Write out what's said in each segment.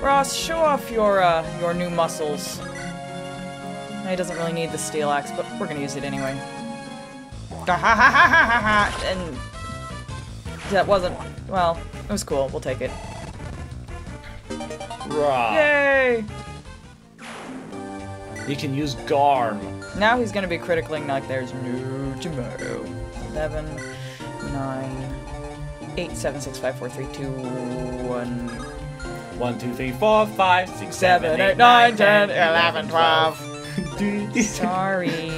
Ross, show off your new muscles. He doesn't really need the steel axe, but we're gonna use it anyway. And that wasn't, well, it was cool. We'll take it. Ross. Yay! He can use Garm. Now he's gonna be criticling like there's no tomorrow. 11, 9, 8, 7, 6, 5, 4, 3, 2, 1. 1, 2, 3, 4, 5, 6, 7, 8, 9, 10, 11, 12. Sorry.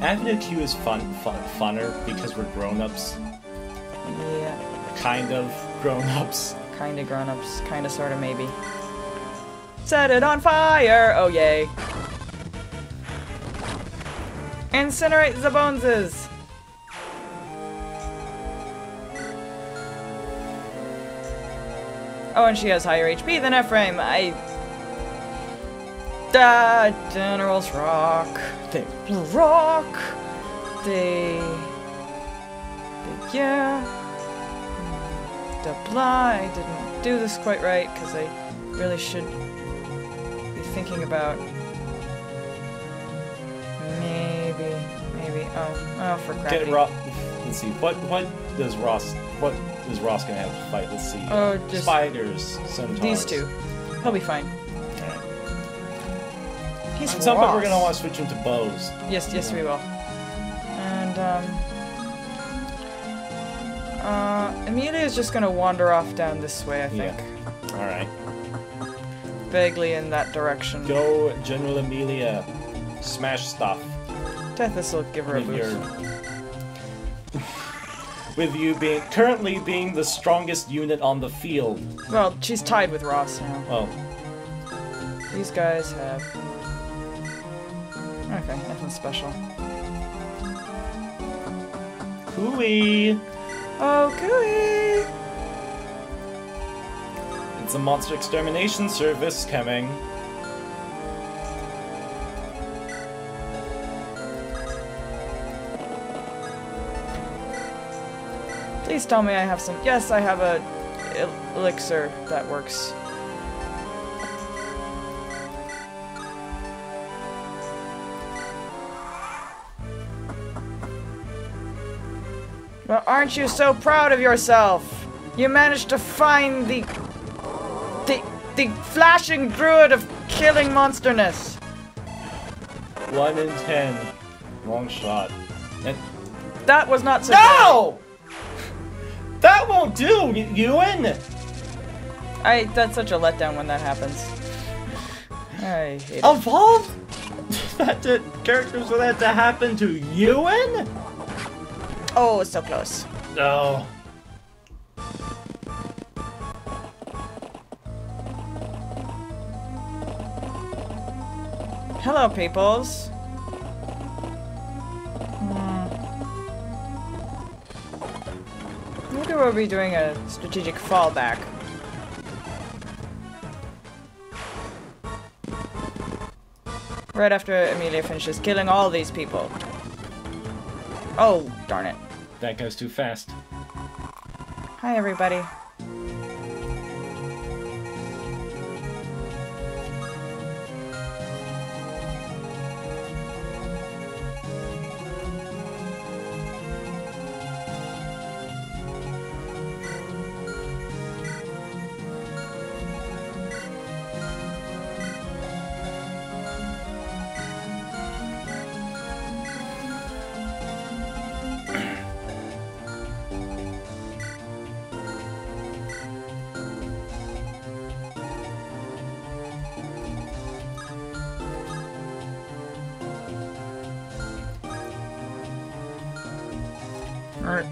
Avenue Q is funner because we're grown-ups. Yeah. Kind of grown-ups. Kind of grown-ups. Kind of, sort of, maybe. Set it on fire! Oh, yay. Incinerate the boneses! Oh, and she has higher HP than Ephraim. Generals rock. They rock. Yeah. I didn't do this quite right, because I really should be thinking about... Maybe. Oh, for crap. Get Ross. Let's see. What is Ross gonna have to fight? Let's see. Oh, just spiders. Sometimes. These two. He'll be fine. He's Ross. At some point we're gonna want to switch him to bows. Yes, we will. And Amelia is just gonna wander off down this way, I think. Yeah. All right. Vaguely in that direction. Go, General Amelia. Smash stuff. Tethys will give her a boost. With you currently being the strongest unit on the field. Well, she's tied with Ross now. Oh. These guys have... Okay, nothing special. Cooey! Oh, Cooey! It's a monster extermination service coming. Please tell me I have some. Yes, I have a elixir that works. Well, aren't you so proud of yourself? You managed to find the flashing druid of killing monsterness. 1 in 10, long shot. And that was not so. No! Good. That won't do, Ewan! That's such a letdown when that happens. I hate it. Evolve? That did characters for that to happen to Ewan? Oh, it's so close. No. Hello, peoples. I wonder we'll be doing a strategic fallback. Right after Amelia finishes killing all these people. Oh, darn it. That goes too fast. Hi, everybody.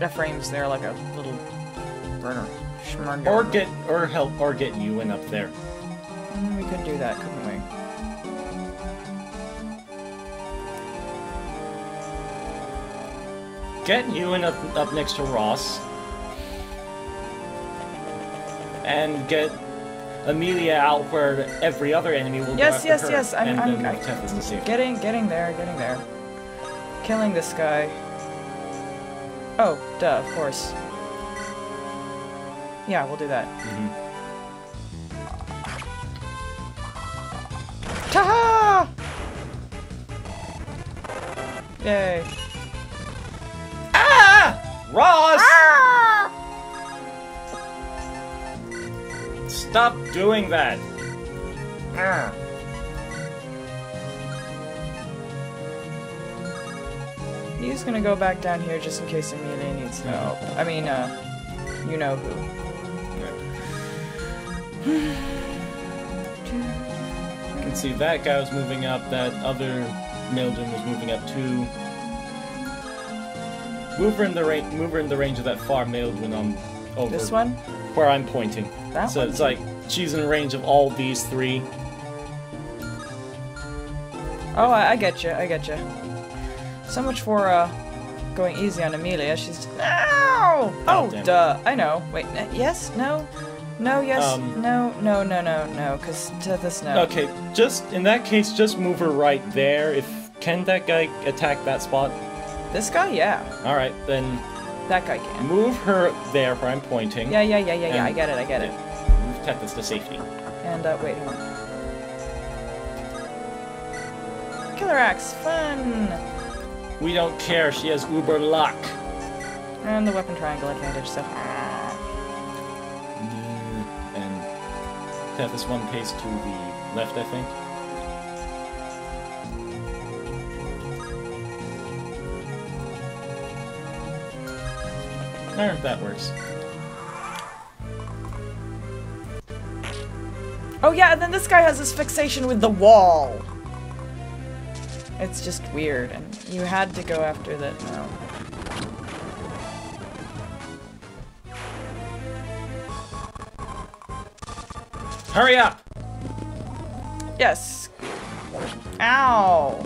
Ephraim's there like a little burner. Schmurger. Or get Ewan up there. We could do that, couldn't we? Get Ewan up next to Ross. And get Amelia out where every other enemy will go. Yes, her. I'm getting there. Killing this guy. Oh, duh, of course. Yeah, we'll do that. Mm-hmm. Ta-ha! Yay. Ah! Ross! Ah! Stop doing that. Ah. He's gonna go back down here just in case Amelia needs help. I mean, you know who. You can see that guy was moving up, that other Mildon was moving up too. Mover in the range of that far Mildon I'm over. This one? Where I'm pointing. That so one? It's like, she's in range of all these three. Oh, I get you, I get you. So much for going easy on Amelia. She's no. Oh, duh. I know. Wait. Yes. No. No. Yes. No. No. No. No. No. Because Tethys no. Okay. Just in that case, just move her right there. If can that guy attack that spot? This guy, yeah. All right, then. That guy can. Move her there where I'm pointing. Yeah. Yeah. Yeah. Yeah. Yeah. I get it. I get it. Move Tethys to safety. And wait. Hold on. Killer axe. Fun. We don't care, she has uber luck. And the weapon triangle advantage, so... And Tethys one pace to the left, I think. I don't know if that works. Oh yeah, and then this guy has this fixation with the wall. It's just weird, and you had to go after that now. Hurry up! Yes. Ow!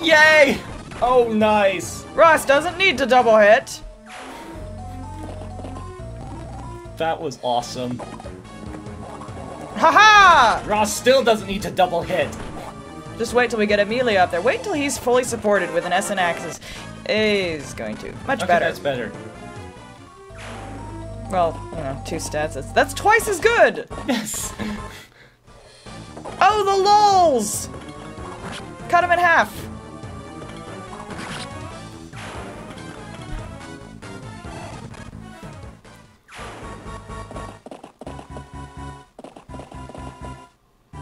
Yay! Oh, nice! Ross doesn't need to double hit! That was awesome. Haha! Ross still doesn't need to double hit! Just wait till we get Amelia up there. Wait till he's fully supported with an S and axis. Is going to. Much okay, better. That's better. Well, you know, 2 stats. That's twice as good! Yes! Oh, the lulls! Cut him in half!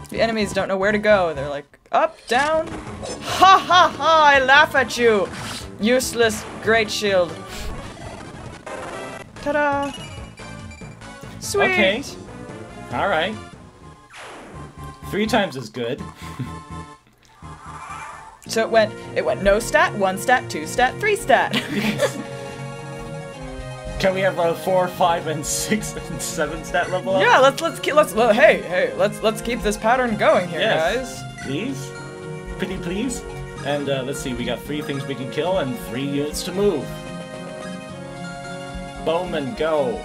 The enemies don't know where to go. They're like, up, down. Ha ha ha, I laugh at you. Useless great shield. Ta-da. Sweet. Okay. All right. 3 times as good. So it went no stat, 1 stat, 2 stat, 3 stat. Yes. Can we have a 4, 5, and 6, and 7 stat level up? Yeah, let's keep this pattern going here, yes. Guys. Please, pretty please. And let's see, we got 3 things we can kill and 3 units to move. Bowman, go.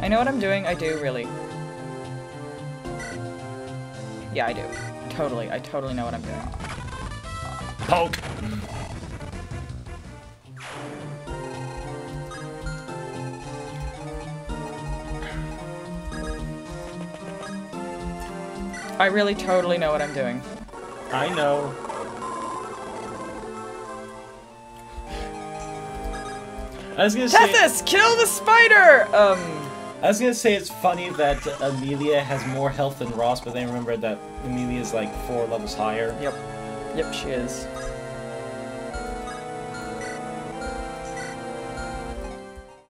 I know what I'm doing, I do, really. Yeah, I do. Totally, I totally know what I'm doing. Poke! I really totally know what I'm doing. I know. I was gonna say- Tethys, kill the spider! I was gonna say it's funny that Amelia has more health than Ross, but then I remember that Amelia's like 4 levels higher. Yep. Yep, she is.